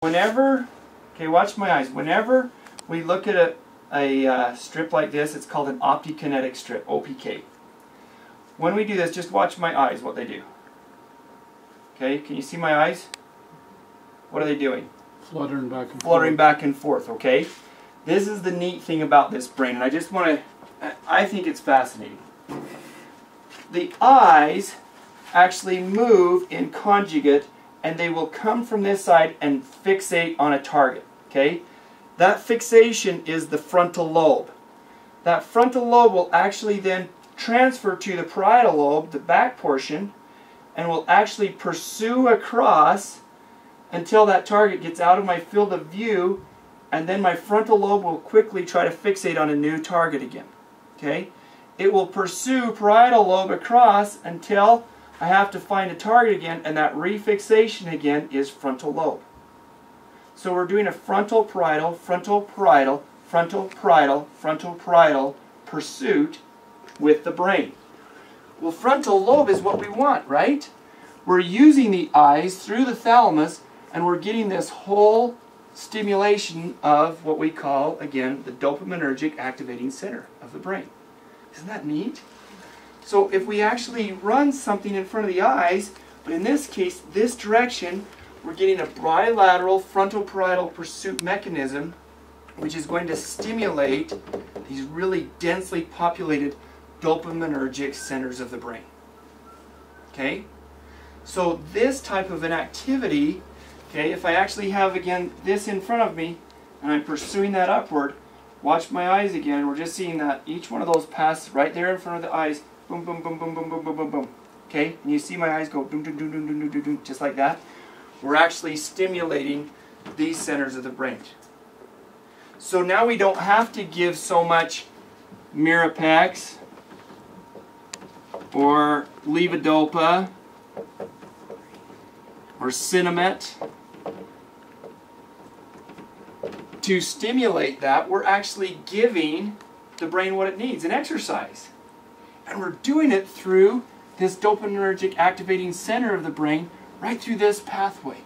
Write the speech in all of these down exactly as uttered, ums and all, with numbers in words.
Whenever, okay, watch my eyes, whenever we look at a, a uh, strip like this, it's called an optokinetic strip, O P K. When we do this, just watch my eyes, what they do. Okay, can you see my eyes? What are they doing? Fluttering back and forth. Fluttering back and forth, okay? This is the neat thing about this brain, and I just want to, I think it's fascinating. The eyes actually move in conjugate, and they will come from this side and fixate on a target, okay? That fixation is the frontal lobe. That frontal lobe will actually then transfer to the parietal lobe, the back portion, and will actually pursue across until that target gets out of my field of view, and then my frontal lobe will quickly try to fixate on a new target again, okay? It will pursue parietal lobe across until I have to find a target again, and that refixation again is frontal lobe. So we're doing a frontal parietal, frontal parietal, frontal parietal, frontal parietal pursuit with the brain. Well, frontal lobe is what we want, right? We're using the eyes through the thalamus, and we're getting this whole stimulation of what we call, again, the dopaminergic activating center of the brain. Isn't that neat? So if we actually run something in front of the eyes, but in this case, this direction, we're getting a bilateral frontal parietal pursuit mechanism, which is going to stimulate these really densely populated dopaminergic centers of the brain. Okay? So this type of an activity, okay, if I actually have, again, this in front of me, and I'm pursuing that upward, watch my eyes again, we're just seeing that each one of those pass right there in front of the eyes, boom, boom, boom, boom, boom, boom, boom, boom, boom, okay? And you see my eyes go boom, boom, boom, boom, boom, boom, boom, just like that. We're actually stimulating these centers of the brain. So now we don't have to give so much Mirapex or Levodopa or Sinemet to stimulate that. We're actually giving the brain what it needs, an exercise. And we're doing it through this dopaminergic activating center of the brain, right through this pathway.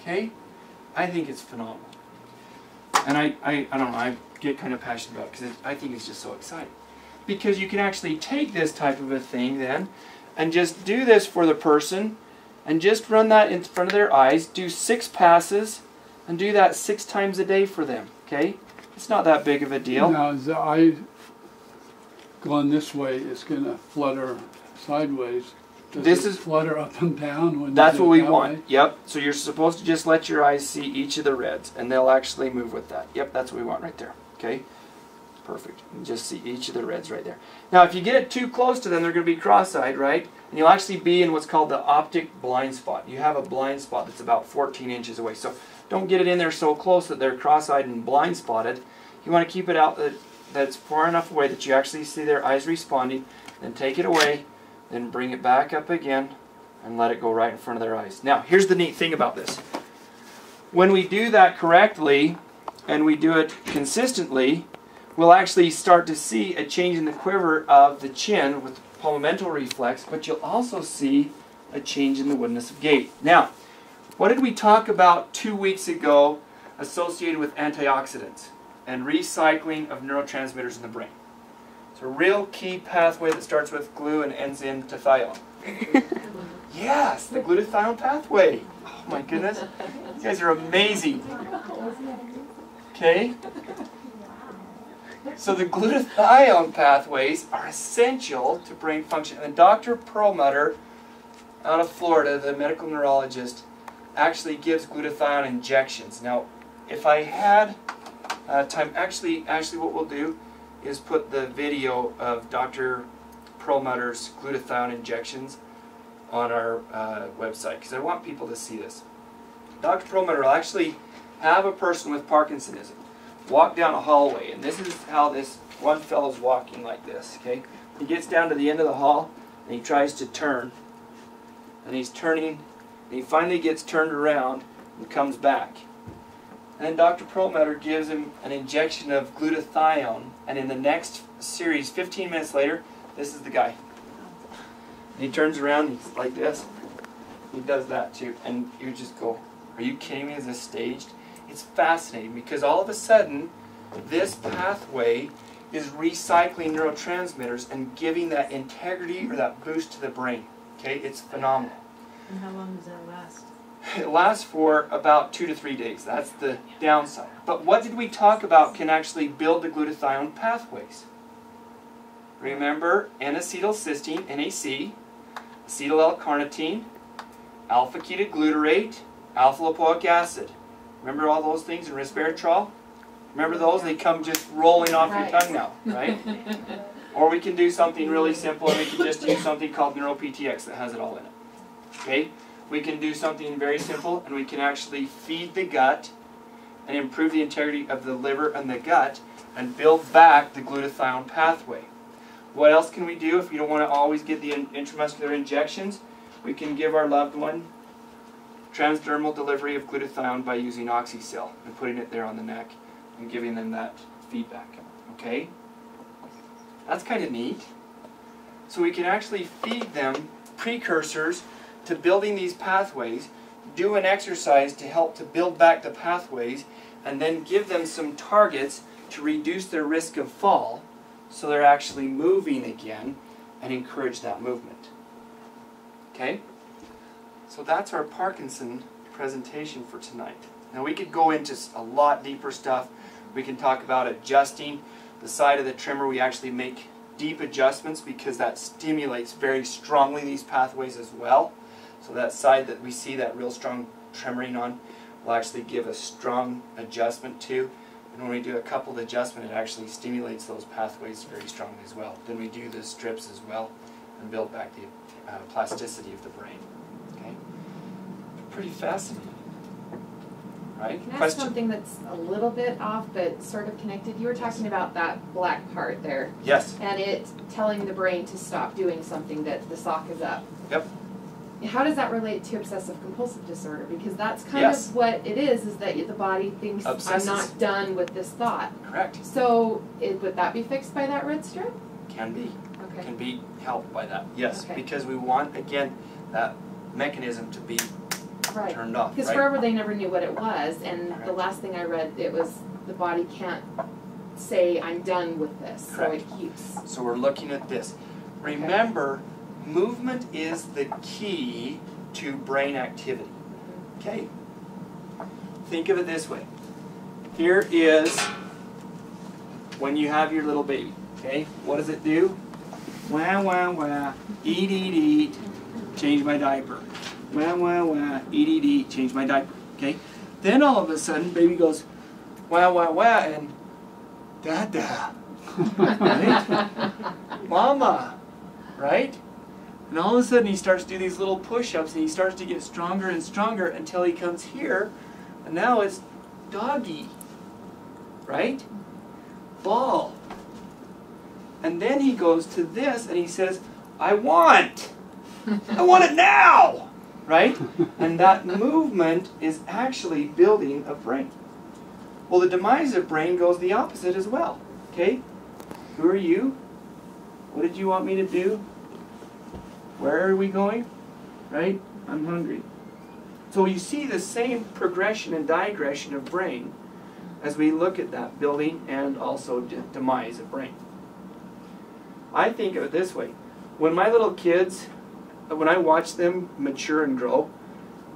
Okay? I think it's phenomenal. And I, I, I don't know, I get kind of passionate about it because I think it's just so exciting. Because you can actually take this type of a thing then and just do this for the person and just run that in front of their eyes, do six passes, and do that six times a day for them, okay? It's not that big of a deal. Now, is the eye going this way, it's going to flutter sideways. Does this is flutter up and down? When that's what we want, way? Yep. So you're supposed to just let your eyes see each of the reds, and they'll actually move with that. Yep, that's what we want right there, okay? Perfect. You just see each of the reds right there. Now, if you get it too close to them, they're going to be cross-eyed, right? And you'll actually be in what's called the optic blind spot. You have a blind spot that's about fourteen inches away. So don't get it in there so close that they're cross-eyed and blind-spotted. You want to keep it out that, that's far enough away that you actually see their eyes responding. Then take it away, then bring it back up again, and let it go right in front of their eyes. Now, here's the neat thing about this. When we do that correctly, and we do it consistently, we'll actually start to see a change in the quiver of the chin with the palmamental reflex, but you'll also see a change in the woodenness of gait. Now, what did we talk about two weeks ago associated with antioxidants and recycling of neurotransmitters in the brain? It's a real key pathway that starts with glu and ends in glutathione. Yes, the glutathione pathway. Oh my goodness, you guys are amazing. Okay? So the glutathione pathways are essential to brain function. And Doctor Perlmutter, out of Florida, the medical neurologist, actually gives glutathione injections. Now, if I had uh, time, actually, actually what we'll do is put the video of Doctor Perlmutter's glutathione injections on our uh, website, because I want people to see this. Doctor Perlmutter will actually have a person with Parkinson's walk down a hallway, and this is how this one fellow's walking like this, okay? He gets down to the end of the hall, and he tries to turn, and he's turning, and he finally gets turned around and comes back. And then Doctor Perlmutter gives him an injection of glutathione, and in the next series, fifteen minutes later, this is the guy. And he turns around, he's like this, he does that too, and you just go, Are you kidding me? Is this staged? It's fascinating because all of a sudden this pathway is recycling neurotransmitters and giving that integrity or that boost to the brain. Okay, it's phenomenal. And how long does that last? It lasts for about two to three days. That's the downside. But what did we talk about can actually build the glutathione pathways? Remember N-Acetylcysteine, N A C, Acetyl-L-Carnitine, Alpha-Ketoglutarate, Alpha-Lipoic Acid. Remember all those things in Resveratrol? Remember those? They come just rolling off right. your tongue now, right? Or we can do something really simple and we can just use something called NeuroPTX that has it all in it. Okay? We can do something very simple and we can actually feed the gut and improve the integrity of the liver and the gut and build back the glutathione pathway. What else can we do if you don't want to always get the in intramuscular injections? We can give our loved one transdermal delivery of glutathione by using OxyCell and putting it there on the neck and giving them that feedback. Okay? That's kind of neat. So we can actually feed them precursors to building these pathways, do an exercise to help to build back the pathways, and then give them some targets to reduce their risk of fall so they're actually moving again and encourage that movement. Okay? So that's our Parkinson's presentation for tonight. Now we could go into a lot deeper stuff. We can talk about adjusting the side of the trimmer. We actually make deep adjustments because that stimulates very strongly these pathways as well. So that side that we see that real strong tremoring on will actually give a strong adjustment to. And when we do a coupled adjustment, it actually stimulates those pathways very strongly as well. Then we do the strips as well and build back the uh, plasticity of the brain. Okay? Pretty fascinating. Right? Can I ask Question? something that's a little bit off but sort of connected? You were talking about that black part there. Yes. And it telling the brain to stop doing something that the sock is up. Yep. How does that relate to obsessive compulsive disorder? Because that's kind yes. of what it is, is that the body thinks Obsesses. I'm not done with this thought. Correct. So it, would that be fixed by that red strip? Can be. Okay. Can be helped by that. Yes. Okay. Because we want, again, that mechanism to be Right. turned off. Because right? forever they never knew what it was, and Correct. the last thing I read, it was the body can't say I'm done with this, Correct. so it keeps. So we're looking at this. Remember, okay. movement is the key to brain activity. Okay? Think of it this way. Here is when you have your little baby. Okay? What does it do? Wah, wah, wah. Eat, eat, eat. Change my diaper. Wah, wah, wah, eat, eat, eat, change my diaper, okay? Then all of a sudden, baby goes, wah, wah, wah, and da-da, right? Mama, right? And all of a sudden, he starts to do these little push-ups, and he starts to get stronger and stronger until he comes here, and now it's doggy, right? Ball. And then he goes to this, and he says, I want! I want it now! Right? And that movement is actually building a brain. Well, the demise of brain goes the opposite as well. Okay? Who are you? What did you want me to do? Where are we going? Right? I'm hungry. So you see the same progression and digression of brain as we look at that building and also de demise of brain. I think of it this way. When my little kids... When I watch them mature and grow,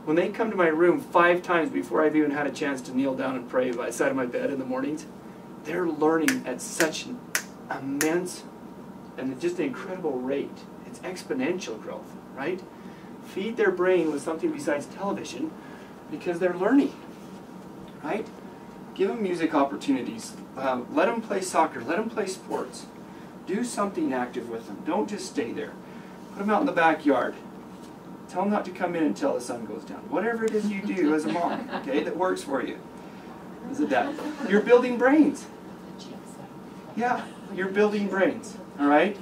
when they come to my room five times before I've even had a chance to kneel down and pray by the side of my bed in the mornings, they're learning at such an immense and just an incredible rate. It's exponential growth, right? Feed their brain with something besides television because they're learning, right? Give them music opportunities. Uh, let them play soccer. Let them play sports. Do something active with them. Don't just stay there. Put them out in the backyard. Tell them not to come in until the sun goes down. Whatever it is you do as a mom, okay, that works for you, as a dad. You're building brains. Yeah, you're building brains, all right?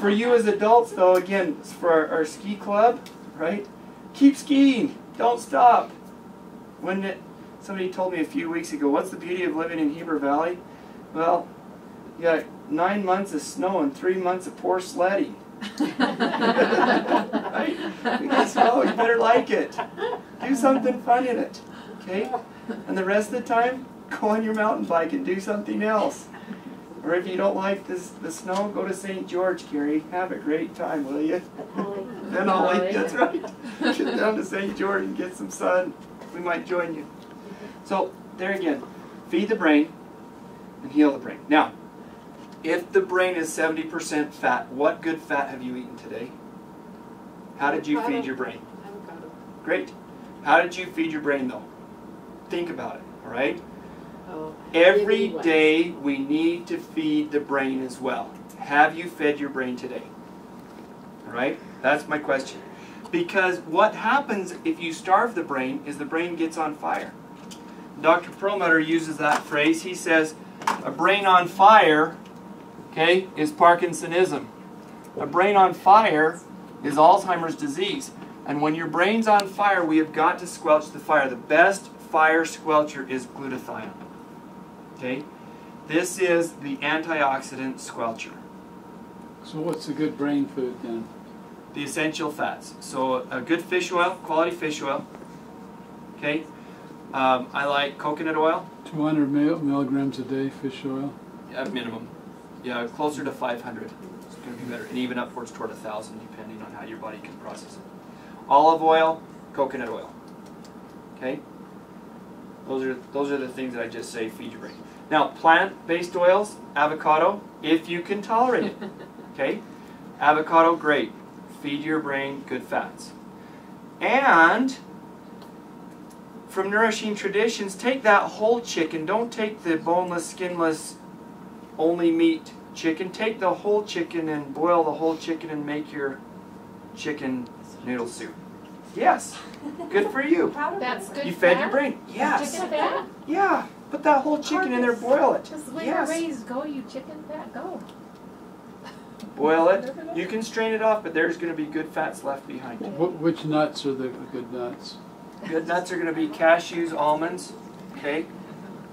For you as adults, though, again, for our, our ski club, right? Keep skiing. Don't stop. When it, somebody told me a few weeks ago, what's the beauty of living in Heber Valley? Well, you got nine months of snow and three months of poor sledding. Right? You better like it. Do do something fun in it, okay? And the rest of the time, go on your mountain bike and do something else. Or if you don't like this, the snow, go to Saint George, Gary. Have a great time, will you? Then I'll eat. That's right. Get down to Saint George and get some sun. We might join you. So, there again, feed the brain and heal the brain. Now, if the brain is seventy percent fat, what good fat have you eaten today? How did you feed your brain? Avocado. Great. How did you feed your brain, though? Think about it, all right? Every day we need to feed the brain as well. Have you fed your brain today? All right? That's my question. Because what happens if you starve the brain is the brain gets on fire. Doctor Perlmutter uses that phrase. He says, a brain on fire, okay, is Parkinsonism. A brain on fire is Alzheimer's disease. And when your brain's on fire, we have got to squelch the fire. The best fire squelcher is glutathione. Okay? This is the antioxidant squelcher. So what's a good brain food then? The essential fats. So a good fish oil, quality fish oil. Okay? Um, I like coconut oil. two hundred milligrams a day fish oil? At yeah, minimum. Yeah, closer to five hundred. It's going to be better. And even upwards toward one thousand depending on how your body can process it. Olive oil, coconut oil. Okay? Those are, those are the things that I just say, feed your brain. Now, plant-based oils, avocado, if you can tolerate it, okay? Avocado, great. Feed your brain good fats. And from nourishing traditions, take that whole chicken. Don't take the boneless, skinless, only meat chicken. Take the whole chicken and boil the whole chicken and make your chicken noodle soup. Yes. Good for you. That's good. You fed fat? Your brain. Yes. Chicken fat? Yeah. Put that whole chicken in there, boil it. Just let your rays go, you chicken fat, go. Boil it. You can strain it off, but there's going to be good fats left behind. Which nuts are the good nuts? Good nuts are going to be cashews, almonds. Okay.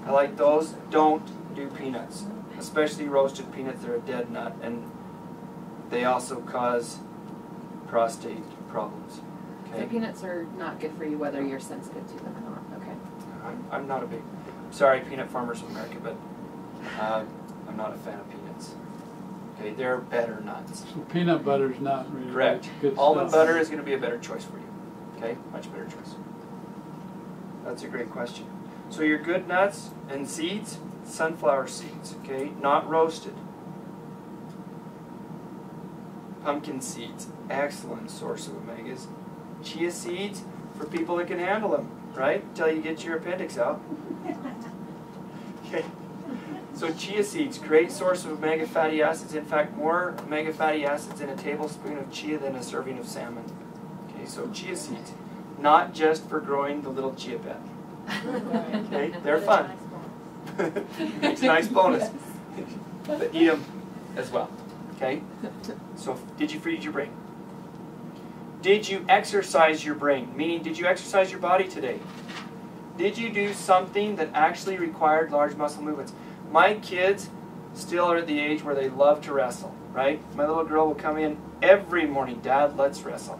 I like those. Don't do peanuts. Especially roasted peanuts. They're a dead nut, and they also cause prostate problems. Okay. So peanuts are not good for you, whether you're sensitive to them or not. Okay. I'm, I'm not a big, sorry, peanut farmers of America, but uh, I'm not a fan of peanuts. Okay, they're better nuts. So peanut butter is not really correct. Good Almond stuff. Butter is going to be a better choice for you. Okay, much better choice. That's a great question. So your good nuts and seeds, sunflower seeds. Okay, not roasted. Pumpkin seeds, excellent source of omegas. Chia seeds for people that can handle them, right? Until you get your appendix out. Okay. So chia seeds, great source of omega fatty acids. In fact, more omega fatty acids in a tablespoon of chia than a serving of salmon. Okay, so chia seeds, not just for growing the little chia pet. Okay, they're fun. It's a nice bonus. But eat them as well. Okay. So, did you feed your brain? Did you exercise your brain? Meaning, did you exercise your body today? Did you do something that actually required large muscle movements? My kids still are at the age where they love to wrestle, right? My little girl will come in every morning, Dad, let's wrestle.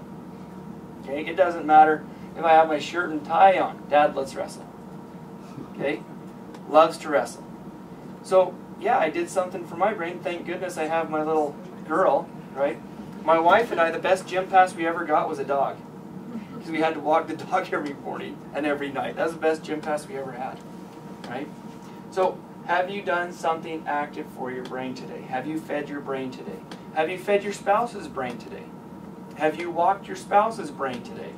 Okay, it doesn't matter if I have my shirt and tie on. Dad, let's wrestle. Okay, loves to wrestle. So, yeah, I did something for my brain. Thank goodness I have my little girl, right? My wife and I, the best gym pass we ever got was a dog. Because we had to walk the dog every morning and every night. That was the best gym pass we ever had. Right? So, have you done something active for your brain today? Have you fed your brain today? Have you fed your spouse's brain today? Have you walked your spouse's brain today?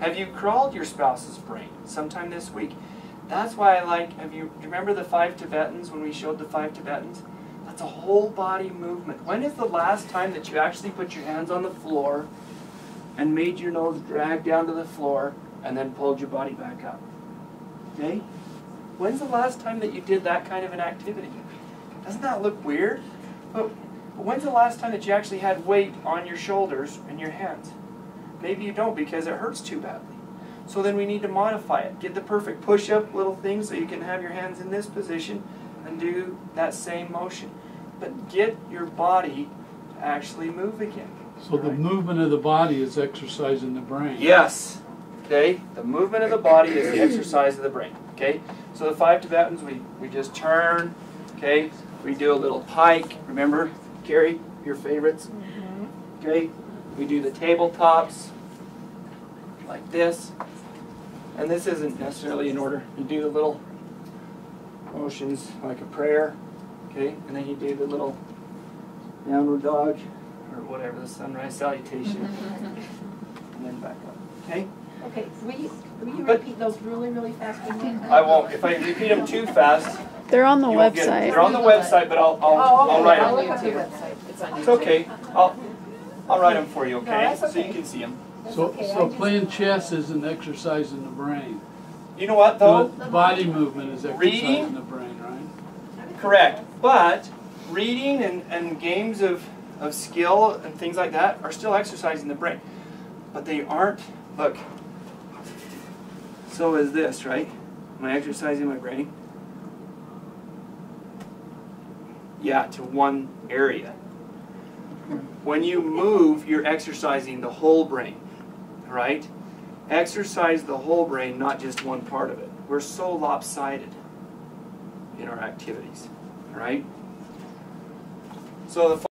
Have you crawled your spouse's brain sometime this week? That's why I like, have you, do you remember the five Tibetans when we showed the five Tibetans? That's a whole body movement. When is the last time that you actually put your hands on the floor and made your nose drag down to the floor and then pulled your body back up? Okay? When's the last time that you did that kind of an activity? Doesn't that look weird? But, but when's the last time that you actually had weight on your shoulders and your hands? Maybe you don't because it hurts too badly. So then we need to modify it. Get the perfect push-up little thing so you can have your hands in this position and do that same motion. But get your body to actually move again. So right? The movement of the body is exercising the brain. Yes. Okay? The movement of the body is the exercise of the brain. Okay? So the five Tibetans, we, we just turn. Okay? We do a little pike. Remember, Carrie, your favorites? Okay? We do the tabletops like this. And this isn't necessarily in order. You do the little motions like a prayer. Okay? And then you do the little downward dog or whatever, the sunrise salutation. And then back up. Okay? Okay, will you, will you repeat those really, really fast? I won't. If I repeat them too fast. They're on the website. They're on the website, but I'll, I'll, oh, okay. I'll write I'll them. Look the website. It's, on it's okay. I'll, I'll write them for you, okay? No, that's okay. So you can see them. That's so okay. so playing chess is an exercise in the brain. You know what, though? The body movement is exercise reading, in the brain, right? Correct. But reading and, and games of, of skill and things like that are still exercise in the brain. But they aren't, look. So is this, right? Am I exercising my brain? Yeah, to one area. When you move, you're exercising the whole brain, right? Exercise the whole brain, not just one part of it. We're so lopsided in our activities, right? So the